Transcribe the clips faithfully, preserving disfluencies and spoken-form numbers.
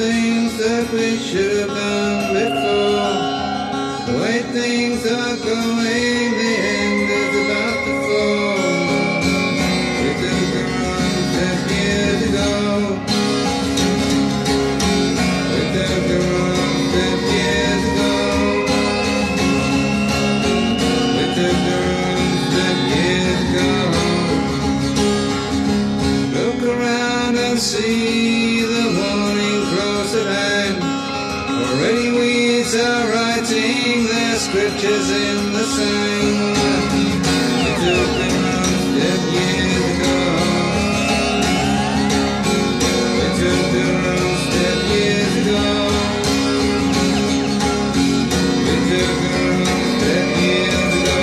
things that we should have done before. The way things are going, the end is about to fall. We took a run ten years ago. We took a run ten years ago. We took a run ten years ago. Look around and see the morning cross at hand. Already weeds are writing their scriptures in the sand. We took a run ten years ago. We took a run ten years ago. We took a run ten years ago.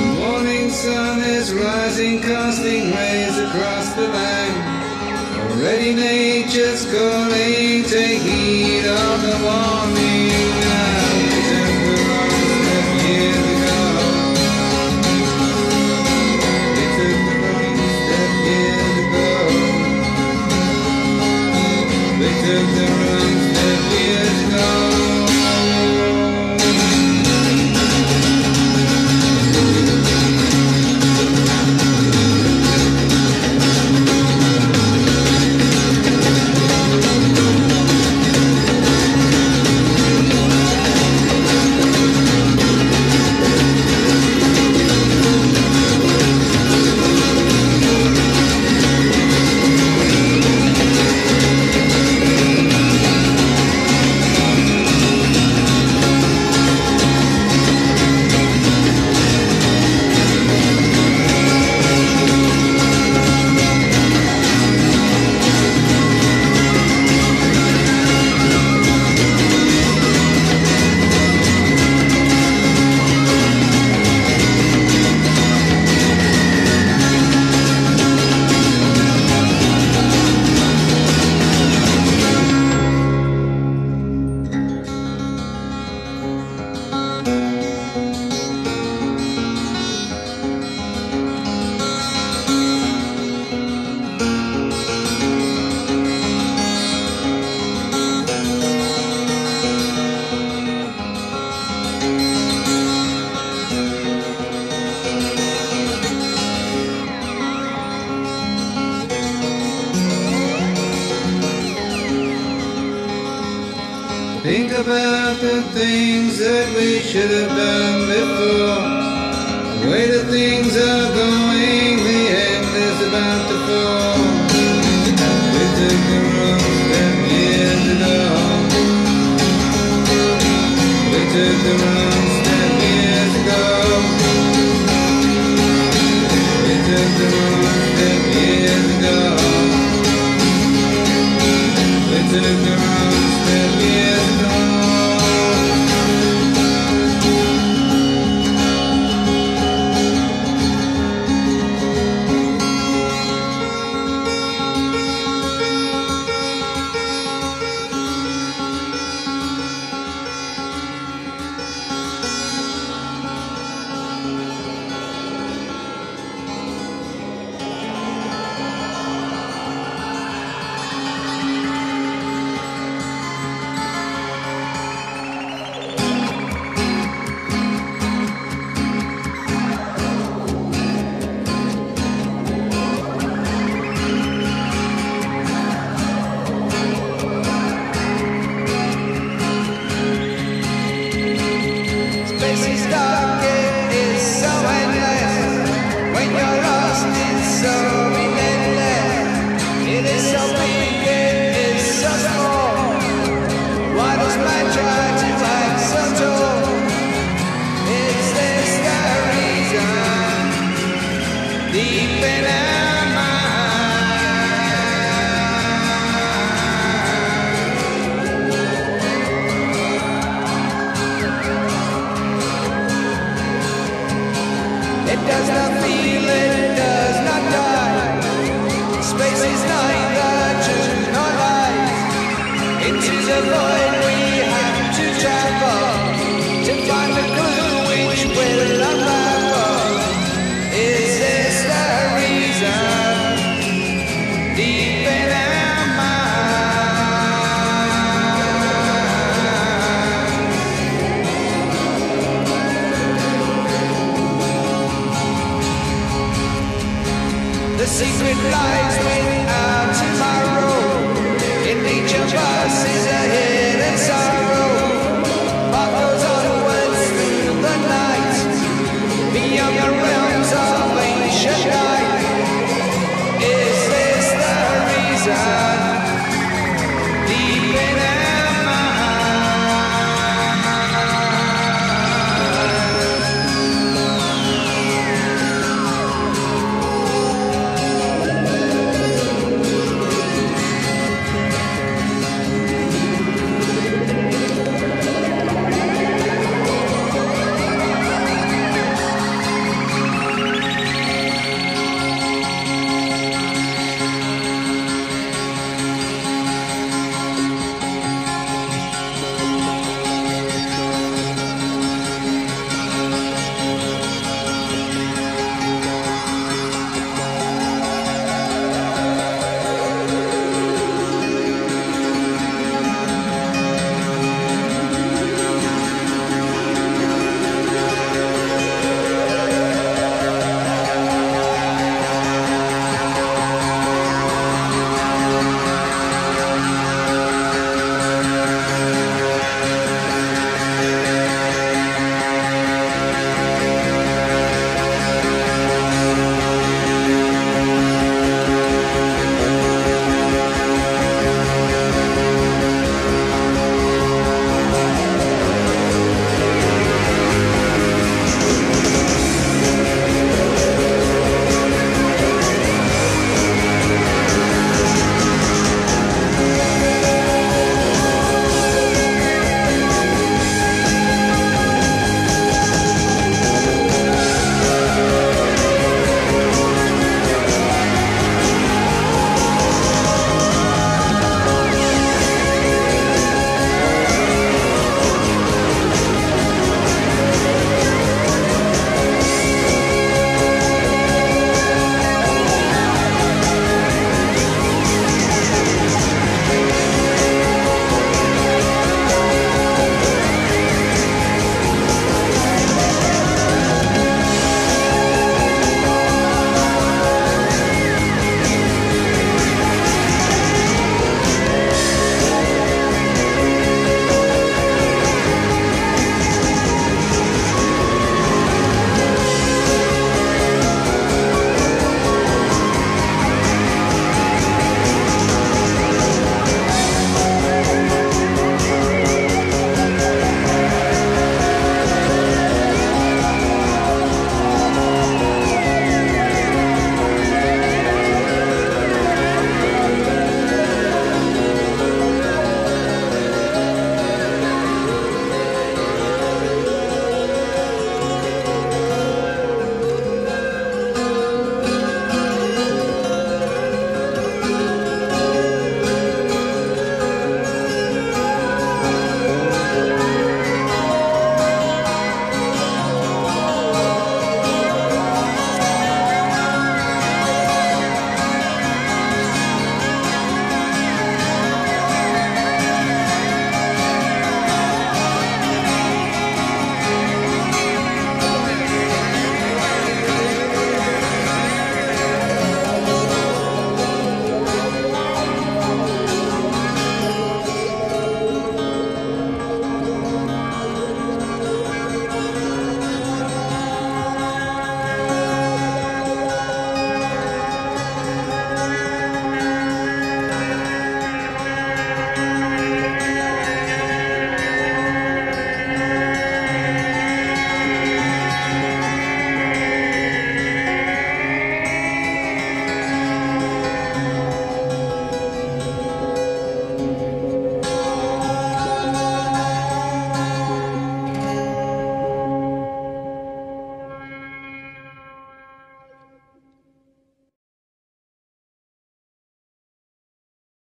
The morning sun is rising, casting rays across the land. Already nature's calling, take heed of the warning. We took a run ten years ago. We took a run ten years ago. We took a run ten years ago. Think about the things that we should have done before. The way the things are going, the end is about to fall. We took a run ten years ago. We took a run ten years ago. We took a run ten years ago. We took a run ten years ago. Deep in our mind. lies without tomorrow.